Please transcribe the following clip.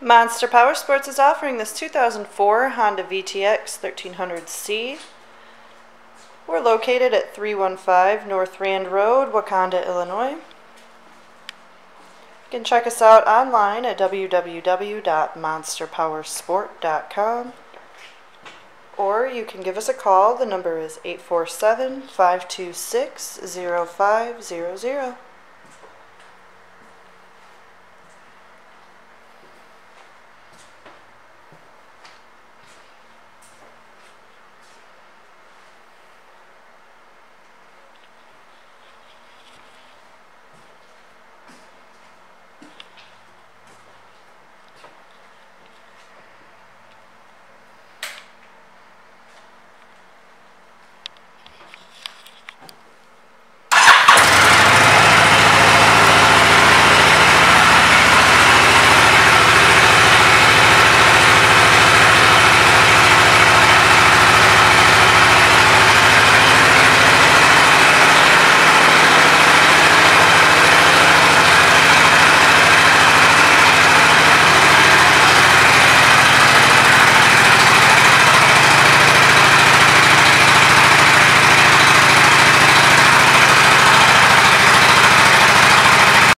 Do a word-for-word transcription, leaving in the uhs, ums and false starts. Monster Power Sports is offering this two thousand four Honda V T X thirteen hundred C. We're located at three one five North Rand Road, Wauconda, Illinois. You can check us out online at w w w dot monster power sport dot com, or you can give us a call. The number is eight four seven, five two six, zero five zero zero.